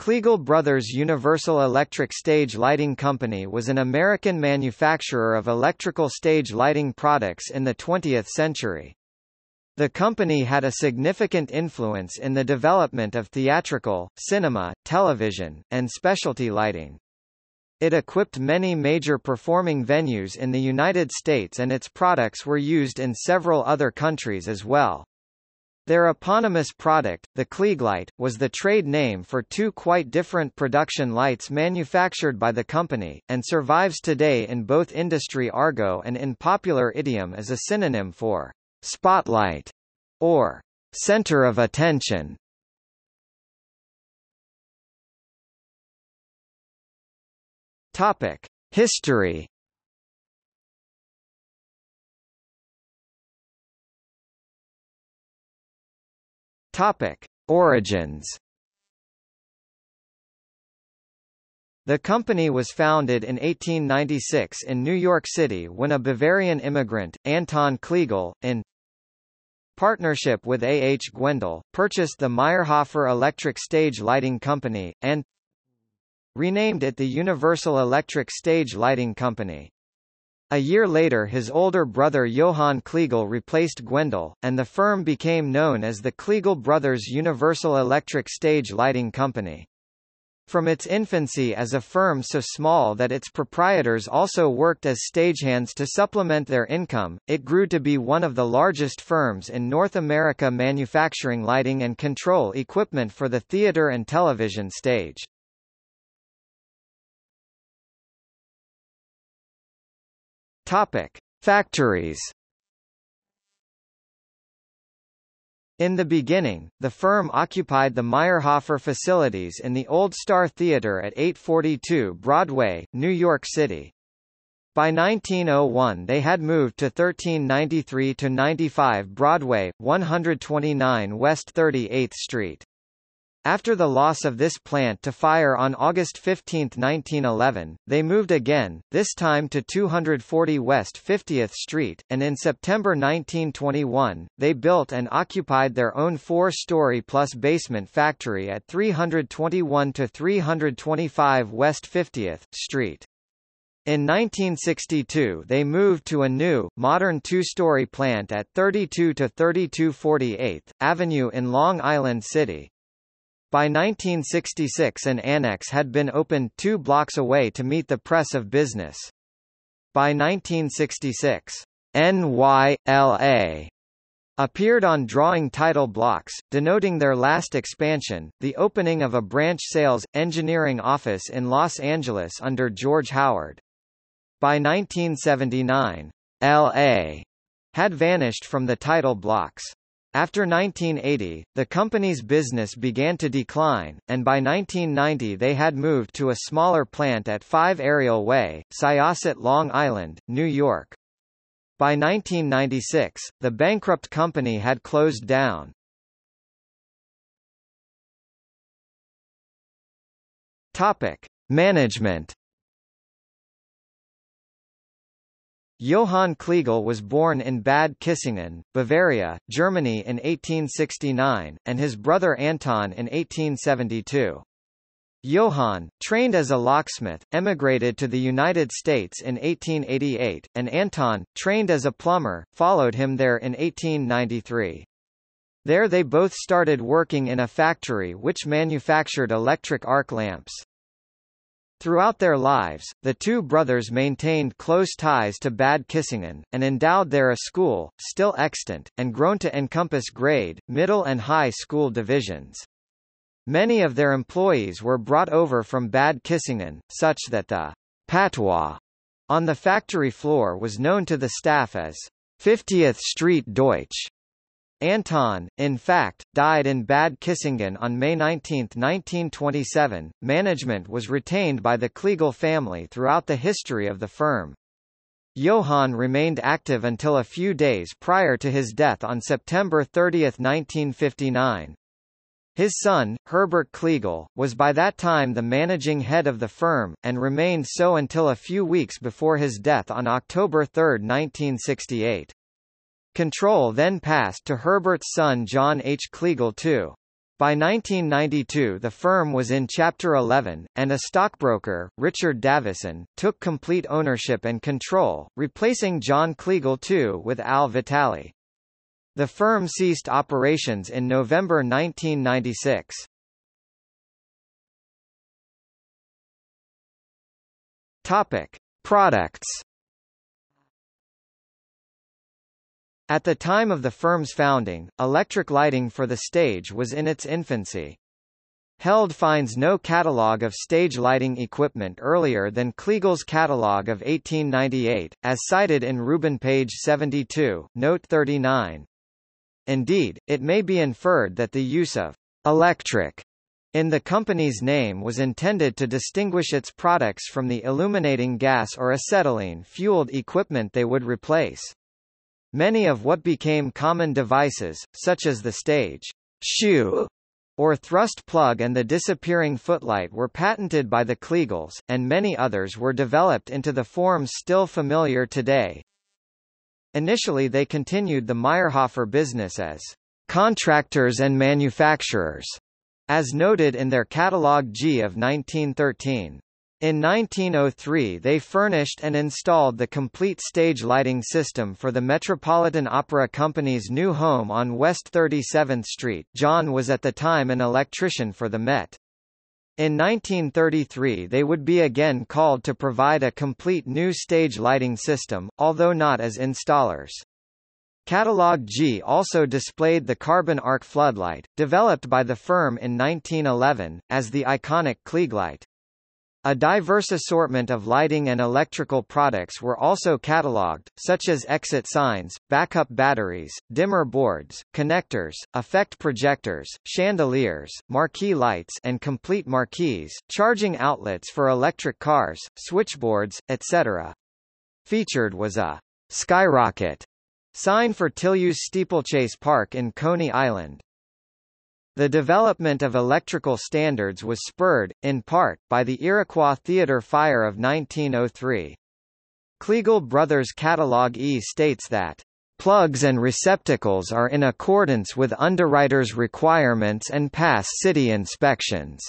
Kliegl Brothers Universal Electric Stage Lighting Company was an American manufacturer of electrical stage lighting products in the 20th century. The company had a significant influence in the development of theatrical, cinema, television, and specialty lighting. It equipped many major performing venues in the United States, and its products were used in several other countries as well. Their eponymous product, the Klieglite, was the trade name for two quite different production lights manufactured by the company, and survives today in both industry argot and in popular idiom as a synonym for spotlight or center of attention. Topic: History. Topic: Origins. The company was founded in 1896 in New York City when a Bavarian immigrant, Anton Kliegl, in partnership with A. H. Gwendel, purchased the Meyerhofer Electric Stage Lighting Company, and renamed it the Universal Electric Stage Lighting Company. A year later, his older brother Johann Kliegl replaced Gwendel, and the firm became known as the Kliegl Brothers Universal Electric Stage Lighting Company. From its infancy as a firm so small that its proprietors also worked as stagehands to supplement their income, it grew to be one of the largest firms in North America manufacturing lighting and control equipment for the theater and television stage. Topic: Factories. In the beginning, the firm occupied the Meyerhofer facilities in the Old Star Theater at 842 Broadway, New York City. By 1901 they had moved to 1393-95 Broadway, 129 West 38th Street. After the loss of this plant to fire on August 15, 1911, they moved again, this time to 240 West 50th Street, and in September 1921, they built and occupied their own four-story plus basement factory at 321-325 West 50th Street. In 1962 they moved to a new, modern two-story plant at 32-3248th Avenue in Long Island City. By 1966 an annex had been opened 2 blocks away to meet the press of business. By 1966, NYLA appeared on drawing title blocks, denoting their last expansion, the opening of a branch sales, engineering office in Los Angeles under George Howard. By 1979, LA had vanished from the title blocks. After 1980, the company's business began to decline, and by 1990 they had moved to a smaller plant at 5 Ariel Way, Syosset, Long Island, New York. By 1996, the bankrupt company had closed down. Topic: Management. Johann Kliegl was born in Bad Kissingen, Bavaria, Germany in 1869, and his brother Anton in 1872. Johann, trained as a locksmith, emigrated to the United States in 1888, and Anton, trained as a plumber, followed him there in 1893. There they both started working in a factory which manufactured electric arc lamps. Throughout their lives, the two brothers maintained close ties to Bad Kissingen, and endowed there a school, still extant, and grown to encompass grade, middle and high school divisions. Many of their employees were brought over from Bad Kissingen, such that the patois on the factory floor was known to the staff as 50th Street Deutsch. Anton, in fact, died in Bad Kissingen on May 19, 1927. Management was retained by the Kliegl family throughout the history of the firm. Johann remained active until a few days prior to his death on September 30, 1959. His son, Herbert Kliegl, was by that time the managing head of the firm, and remained so until a few weeks before his death on October 3, 1968. Control then passed to Herbert's son John H. Kliegl II. By 1992 the firm was in Chapter 11, and a stockbroker, Richard Davison, took complete ownership and control, replacing John Kliegl II with Al Vitali. The firm ceased operations in November 1996. Topic: Products. At the time of the firm's founding, electric lighting for the stage was in its infancy. Held finds no catalogue of stage lighting equipment earlier than Kliegl's catalogue of 1898, as cited in Rubin page 72, note 39. Indeed, it may be inferred that the use of electric in the company's name was intended to distinguish its products from the illuminating gas or acetylene-fueled equipment they would replace. Many of what became common devices, such as the stage shoe or thrust plug and the disappearing footlight, were patented by the Kliegls, and many others were developed into the forms still familiar today. Initially they continued the Meyerhofer business as contractors and manufacturers, as noted in their Catalogue G of 1913. In 1903 they furnished and installed the complete stage lighting system for the Metropolitan Opera Company's new home on West 37th Street. John was at the time an electrician for the Met. In 1933 they would be again called to provide a complete new stage lighting system, although not as installers. Catalogue G also displayed the carbon arc floodlight, developed by the firm in 1911, as the iconic Klieglite. A diverse assortment of lighting and electrical products were also catalogued, such as exit signs, backup batteries, dimmer boards, connectors, effect projectors, chandeliers, marquee lights and complete marquees, charging outlets for electric cars, switchboards, etc. Featured was a skyrocket sign for Tilliu's Steeplechase Park in Coney Island. The development of electrical standards was spurred, in part, by the Iroquois Theatre Fire of 1903. Kliegl Brothers Catalogue E states that, "...plugs and receptacles are in accordance with underwriters' requirements and pass city inspections."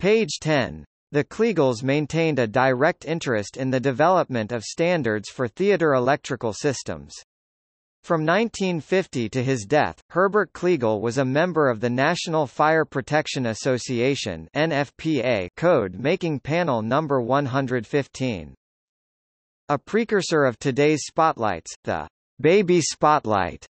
Page 10. The Kliegls maintained a direct interest in the development of standards for theatre electrical systems. From 1950 to his death, Herbert Kliegl was a member of the National Fire Protection Association (NFPA) code-making panel number 115. A precursor of today's spotlights, the baby spotlight,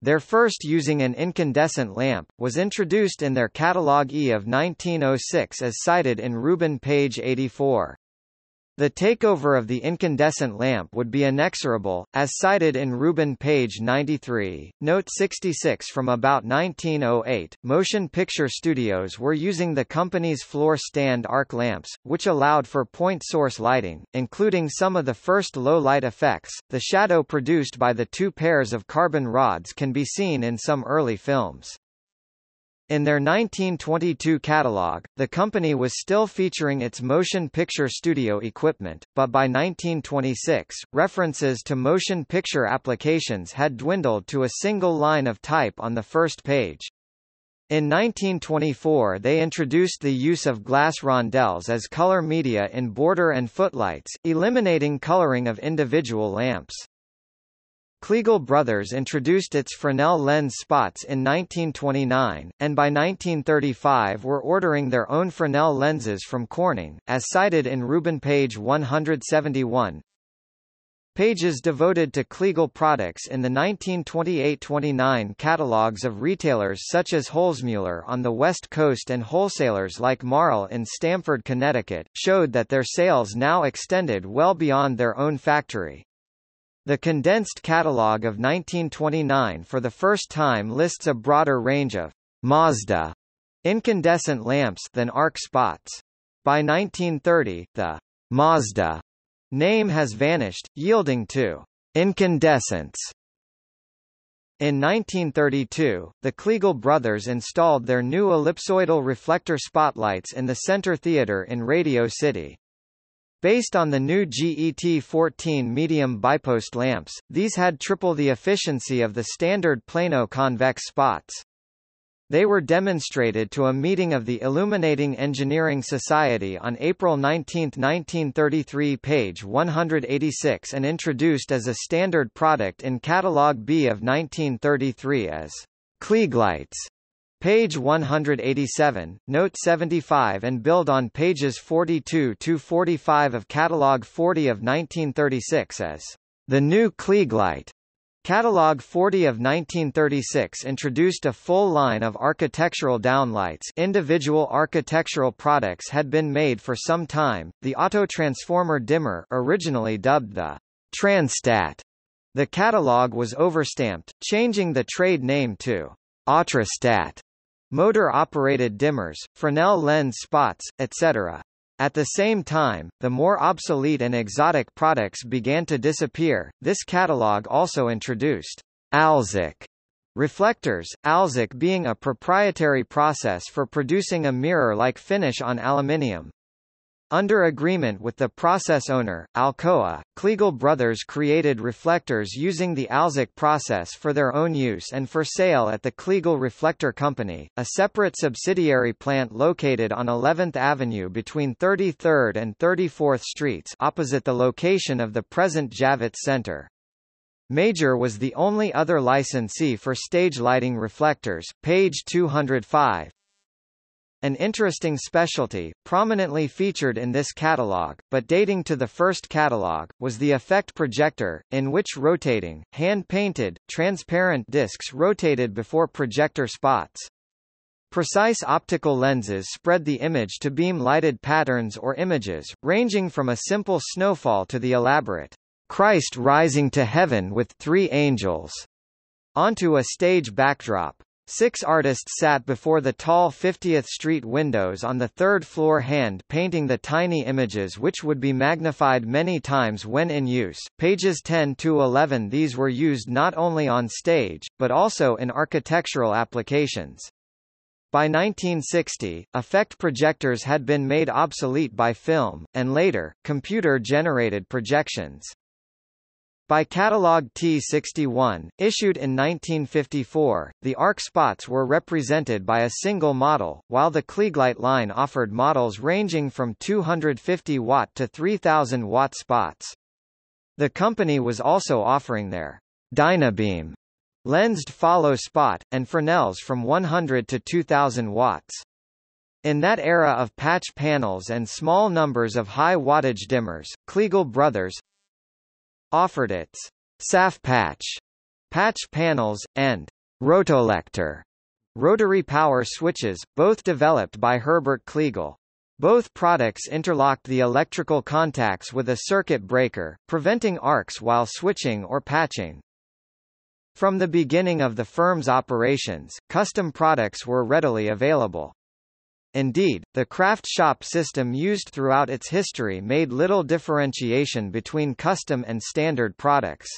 their first using an incandescent lamp, was introduced in their Catalogue E of 1906 as cited in Rubin page 84. The takeover of the incandescent lamp would be inexorable, as cited in Rubin page 93, note 66. From about 1908, motion picture studios were using the company's floor stand arc lamps, which allowed for point source lighting, including some of the first low light effects. The shadow produced by the two pairs of carbon rods can be seen in some early films. In their 1922 catalog, the company was still featuring its motion picture studio equipment, but by 1926, references to motion picture applications had dwindled to a single line of type on the first page. In 1924 they introduced the use of glass rondelles as color media in border and footlights, eliminating coloring of individual lamps. Kliegl Brothers introduced its Fresnel lens spots in 1929, and by 1935 were ordering their own Fresnel lenses from Corning, as cited in Rubin page 171. Pages devoted to Kliegl products in the 1928-29 catalogs of retailers such as Holzmüller on the West Coast and wholesalers like Marl in Stamford, Connecticut, showed that their sales now extended well beyond their own factory. The condensed catalogue of 1929 for the first time lists a broader range of Mazda incandescent lamps than arc spots. By 1930, the Mazda name has vanished, yielding to incandescents. In 1932, the Kliegl brothers installed their new ellipsoidal reflector spotlights in the Center Theater in Radio City. Based on the new GE T14 medium bipost lamps, these had triple the efficiency of the standard plano convex spots. They were demonstrated to a meeting of the Illuminating Engineering Society on April 19, 1933, page 186, and introduced as a standard product in Catalog B of 1933 as Klieglites. Page 187, note 75, and build on pages 42–45 of Catalog 40 of 1936 as the new Klieglite. Catalog 40 of 1936 introduced a full line of architectural downlights. Individual architectural products had been made for some time. The auto-transformer dimmer, originally dubbed the Transstat. The catalog was overstamped, changing the trade name to Autostat. Motor-operated dimmers, Fresnel lens spots, etc. At the same time, the more obsolete and exotic products began to disappear. This catalog also introduced Alzak reflectors, Alzak being a proprietary process for producing a mirror-like finish on aluminium. Under agreement with the process owner, Alcoa, Kliegl Brothers created reflectors using the Alzak process for their own use and for sale at the Kliegl Reflector Company, a separate subsidiary plant located on 11th Avenue between 33rd and 34th Streets, opposite the location of the present Javits Center. Major was the only other licensee for stage lighting reflectors, page 205. An interesting specialty, prominently featured in this catalog, but dating to the first catalog, was the effect projector, in which rotating, hand-painted, transparent discs rotated before projector spots. Precise optical lenses spread the image to beam lighted patterns or images, ranging from a simple snowfall to the elaborate Christ rising to heaven with three angels, onto a stage backdrop. Six artists sat before the tall 50th Street windows on the third floor hand-painting the tiny images which would be magnified many times when in use. Pages 10–11. These were used not only on stage, but also in architectural applications. By 1960, effect projectors had been made obsolete by film, and later, computer-generated projections. By Catalog T61, issued in 1954, the arc spots were represented by a single model, while the Klieglite line offered models ranging from 250 watt to 3000 watt spots. The company was also offering their DynaBeam lensed follow spot, and Fresnels from 100 to 2000 watts. In that era of patch panels and small numbers of high wattage dimmers, Kliegl Brothers offered its SAF patch panels, and Rotolector rotary power switches, both developed by Herbert Kliegl. Both products interlocked the electrical contacts with a circuit breaker, preventing arcs while switching or patching. From the beginning of the firm's operations, custom products were readily available. Indeed, the craft shop system used throughout its history made little differentiation between custom and standard products.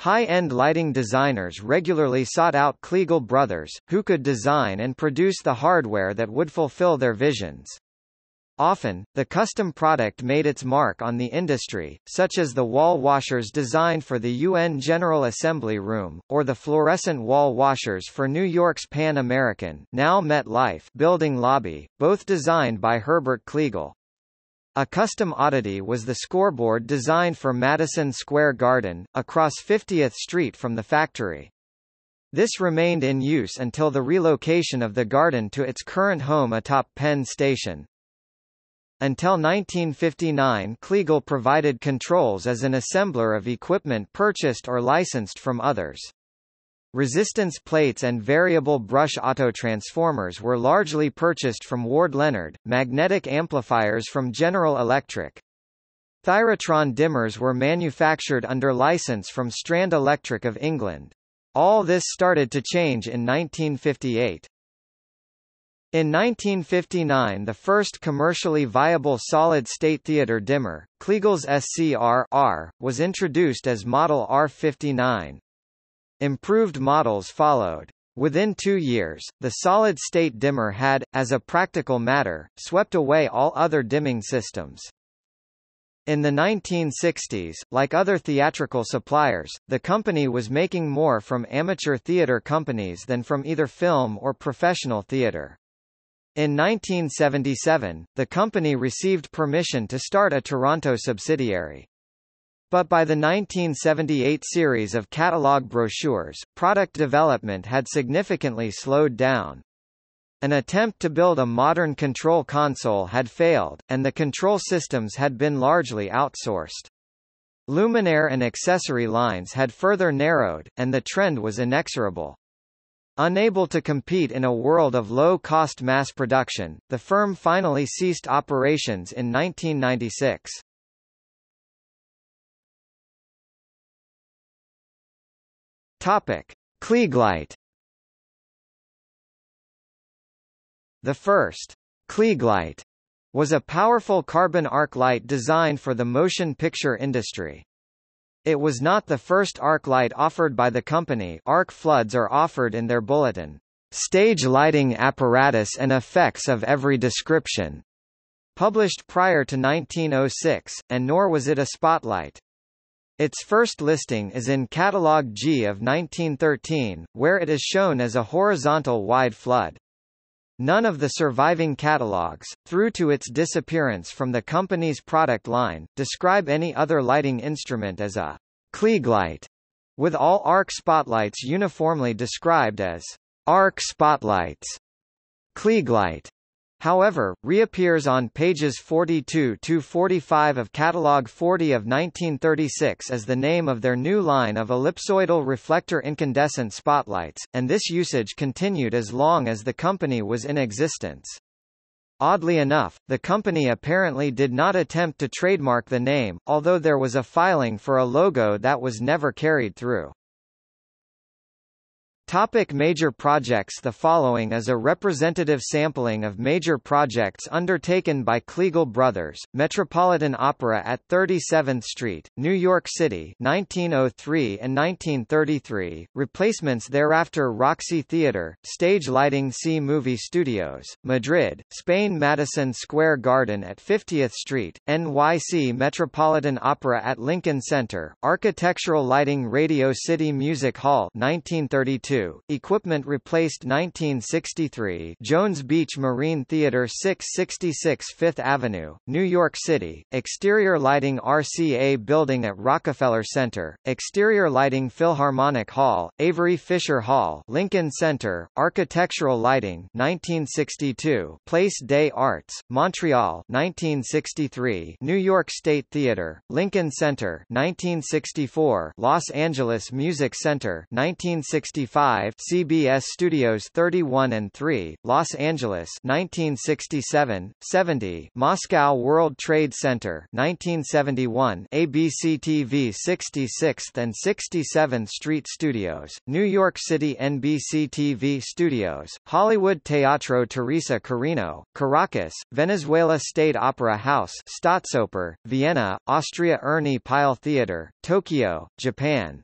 High-end lighting designers regularly sought out Kliegl Brothers, who could design and produce the hardware that would fulfill their visions. Often, the custom product made its mark on the industry, such as the wall washers designed for the UN General Assembly room, or the fluorescent wall washers for New York's Pan American, now MetLife, building lobby, both designed by Herbert Kliegl. A custom oddity was the scoreboard designed for Madison Square Garden, across 50th Street from the factory. This remained in use until the relocation of the garden to its current home atop Penn Station. Until 1959, Kliegl provided controls as an assembler of equipment purchased or licensed from others. Resistance plates and variable brush autotransformers were largely purchased from Ward Leonard, magnetic amplifiers from General Electric. Thyrotron dimmers were manufactured under license from Strand Electric of England. All this started to change in 1958. In 1959, the first commercially viable solid-state theater dimmer, Kliegl's SCR-R, was introduced as Model R59. Improved models followed. Within 2 years, the solid-state dimmer had, as a practical matter, swept away all other dimming systems. In the 1960s, like other theatrical suppliers, the company was making more from amateur theater companies than from either film or professional theater. In 1977, the company received permission to start a Toronto subsidiary. But by the 1978 series of catalog brochures, product development had significantly slowed down. An attempt to build a modern control console had failed, and the control systems had been largely outsourced. Luminaire and accessory lines had further narrowed, and the trend was inexorable. Unable to compete in a world of low-cost mass production, the firm finally ceased operations in 1996. Topic: Klieglite. The first Klieglite was a powerful carbon arc light designed for the motion picture industry. It was not the first arc light offered by the company. Arc floods are offered in their bulletin, Stage Lighting Apparatus and Effects of Every Description, published prior to 1906, and nor was it a spotlight. Its first listing is in Catalogue G of 1913, where it is shown as a horizontal wide flood. None of the surviving catalogues, through to its disappearance from the company's product line, describe any other lighting instrument as a Klieglite, with all arc spotlights uniformly described as arc spotlights. Klieglite, however, reappears on pages 42–45 of Catalogue 40 of 1936 as the name of their new line of ellipsoidal reflector incandescent spotlights, and this usage continued as long as the company was in existence. Oddly enough, the company apparently did not attempt to trademark the name, although there was a filing for a logo that was never carried through. Topic: major projects. The following is a representative sampling of major projects undertaken by Kliegl Brothers: Metropolitan Opera at 37th Street, New York City, 1903 and 1933, replacements thereafter. Roxy Theatre, Stage Lighting C Movie Studios, Madrid, Spain. Madison Square Garden at 50th Street, NYC. Metropolitan Opera at Lincoln Center, Architectural Lighting. Radio City Music Hall, 1932. Equipment replaced 1963. Jones Beach Marine Theater, 666 Fifth Avenue, New York City. Exterior Lighting RCA Building at Rockefeller Center, Exterior Lighting Philharmonic Hall, Avery Fisher Hall, Lincoln Center. Architectural Lighting 1962, Place des Arts, Montreal 1963, New York State Theater, Lincoln Center 1964, Los Angeles Music Center 1965, CBS Studios 31 and 3, Los Angeles 1967-70, Moscow World Trade Center 1971, ABC TV 66th and 67th Street Studios, New York City NBC TV Studios, Hollywood Teatro Teresa Carino, Caracas, Venezuela State Opera House Staatsoper, Vienna, Austria. Ernie Pyle Theater, Tokyo, Japan,